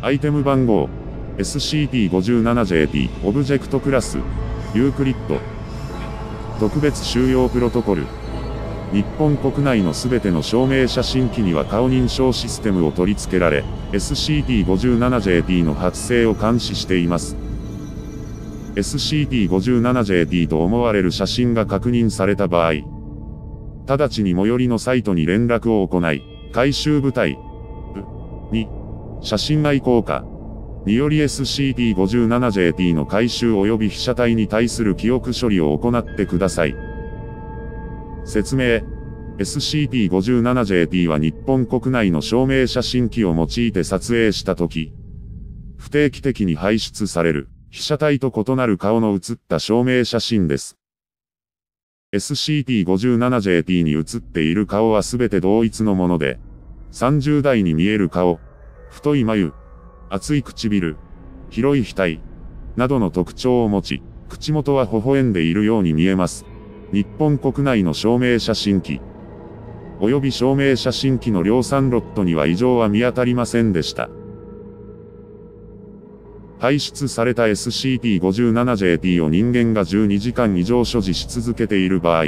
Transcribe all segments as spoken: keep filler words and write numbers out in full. アイテム番号 エスシーピーごじゅうななジェーピー オブジェクトクラスユークリッド特別収容プロトコル。日本国内のすべての証明写真機には顔認証システムを取り付けられ、エスシーピーごじゅうななジェーピー の発生を監視しています。エスシーピーごじゅうななジェーピー と思われる写真が確認された場合、直ちに最寄りのサイトに連絡を行い、回収部隊に写真愛好家により エスシーピーごじゅうななジェーピー の回収及び被写体に対する記憶処理を行ってください。説明。エスシーピーごじゅうななジェーピー は日本国内の証明写真機を用いて撮影したとき、不定期的に排出される、被写体と異なる顔の写った証明写真です。エスシーピーごじゅうななジェーピー に写っている顔はすべて同一のもので、さんじゅう代に見える顔、太い眉、厚い唇、広い額、などの特徴を持ち、口元は微笑んでいるように見えます。日本国内の証明写真機、及び証明写真機の量産ロットには異常は見当たりませんでした。排出された エスシーピーごじゅうななジェーピー を人間がじゅうにじかん以上所持し続けている場合、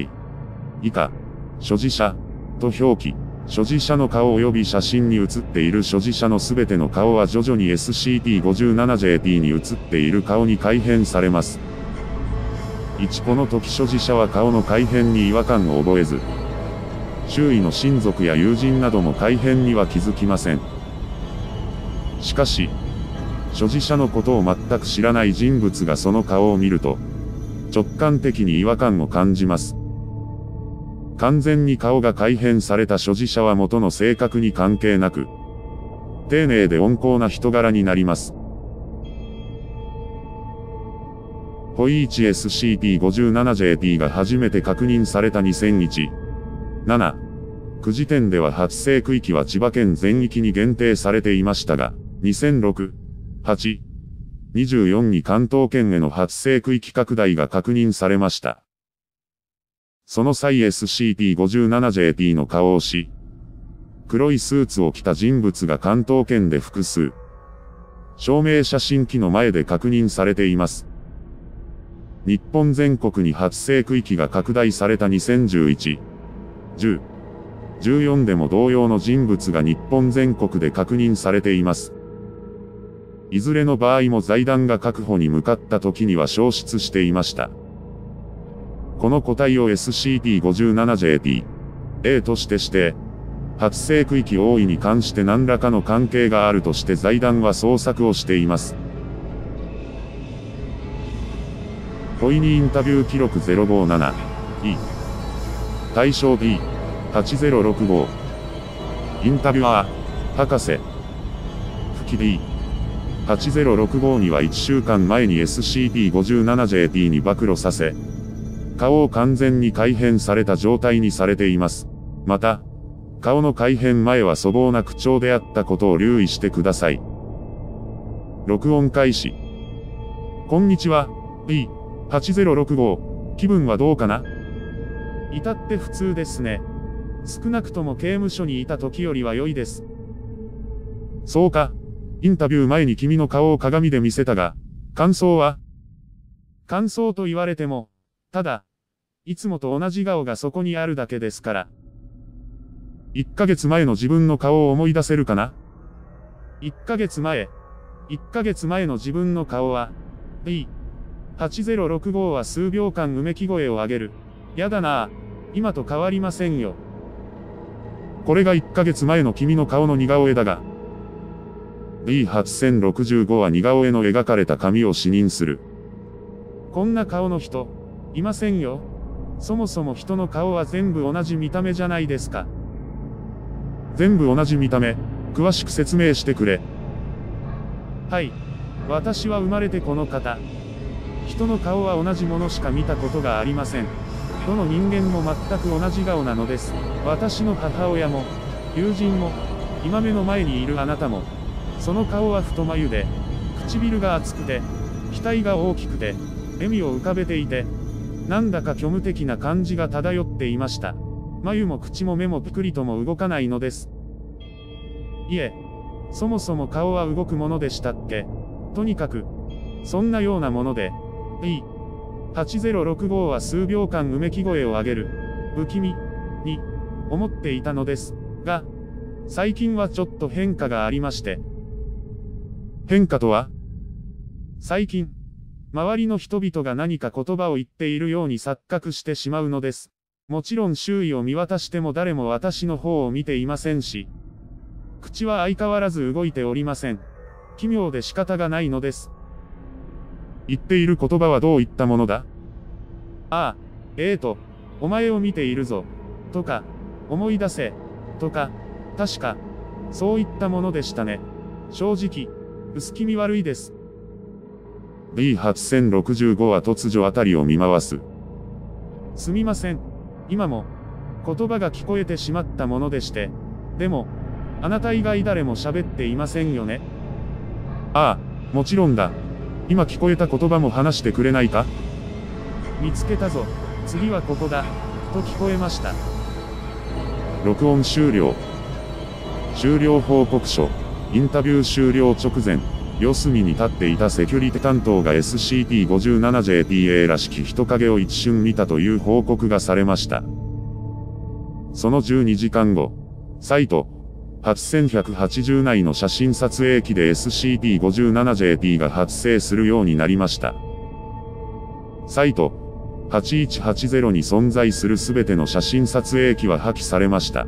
以下、所持者、と表記、所持者の顔及び写真に写っている所持者のすべての顔は徐々に エスシーピーごじゅうななジェーピー に写っている顔に改変されます。いちこの時所持者は顔の改変に違和感を覚えず、周囲の親族や友人なども改変には気づきません。しかし、所持者のことを全く知らない人物がその顔を見ると、直感的に違和感を感じます。完全に顔が改変された所持者は元の性格に関係なく、丁寧で温厚な人柄になります。ポイチ エスシーピーごじゅうななジェーピー が初めて確認されたにせんいち、なな、きゅう時点では発生区域は千葉県全域に限定されていましたが、にせんろく、はち、にじゅうよんに関東圏への発生区域拡大が確認されました。その際 エスシーピーごじゅうななジェーピー の顔をし、黒いスーツを着た人物が関東圏で複数、証明写真機の前で確認されています。日本全国に発生区域が拡大されたにせんじゅういち、じゅう、じゅうよんでも同様の人物が日本全国で確認されています。いずれの場合も財団が確保に向かった時には消失していました。この個体を エスシーピーごじゅうななジェーピーエー として指定、発生区域大いに関して何らかの関係があるとして財団は捜索をしています。ポイニーインタビュー記録 ゼロごーななイー 対象 ビーはちぜろろくご インタビュアー博士吹き ビーはちぜろろくご にはいっしゅうかんまえに エスシーピーごじゅうななジェーピー に暴露させ、顔を完全に改変された状態にされています。また、顔の改変前は粗暴な口調であったことを留意してください。録音開始。こんにちは、ビーはちぜろろくご、気分はどうかな？至って普通ですね。少なくとも刑務所にいた時よりは良いです。そうか、インタビュー前に君の顔を鏡で見せたが、感想は？感想と言われても、ただ、いつもと同じ顔がそこにあるだけですから。いっかげつまえの自分の顔を思い出せるかな？いっかげつまえ、いっかげつまえの自分の顔は、B。はちぜろろくごは数秒間うめき声を上げる。やだなぁ、今と変わりませんよ。これがいっかげつまえの君の顔の似顔絵だが。ビーはちぜろろくご は似顔絵の描かれた髪を視認する。こんな顔の人、いませんよ。そもそも人の顔は全部同じ見た目じゃないですか。全部同じ見た目、詳しく説明してくれ。はい、私は生まれてこの方。人の顔は同じものしか見たことがありません。どの人間も全く同じ顔なのです。私の母親も、友人も、今目の前にいるあなたも、その顔は太眉で、唇が厚くて、額が大きくて、笑みを浮かべていて、なんだか虚無的な感じが漂っていました。眉も口も目もぷくりとも動かないのです。いえ、そもそも顔は動くものでしたっけ？とにかく、そんなようなもので、ビーはちまるろくご は数秒間うめき声を上げる、不気味、に、思っていたのですが、最近はちょっと変化がありまして。変化とは？最近、周りの人々が何か言葉を言っているように錯覚してしまうのです。もちろん周囲を見渡しても誰も私の方を見ていませんし、口は相変わらず動いておりません。奇妙で仕方がないのです。言っている言葉はどういったものだ？ああ、ええと、お前を見ているぞ、とか、思い出せ、とか、確か、そういったものでしたね。正直、薄気味悪いです。ビーはちまるろくご は突如あたりを見回す。すみません。今も、言葉が聞こえてしまったものでして、でも、あなた以外誰も喋っていませんよね。ああ、もちろんだ。今聞こえた言葉も話してくれないか？見つけたぞ、次はここだ、と聞こえました。録音終了。終了報告書。インタビュー終了直前、四隅に立っていたセキュリティ担当が エスシーピーごじゅうななジェーピーエー らしき人影を一瞬見たという報告がされました。そのじゅうにじかんご、サイト、はちいちはちまる内の写真撮影機で エスシーピーごじゅうななジェーピー が発生するようになりました。サイト、はちいちはちまるに存在するすべての写真撮影機は破棄されました。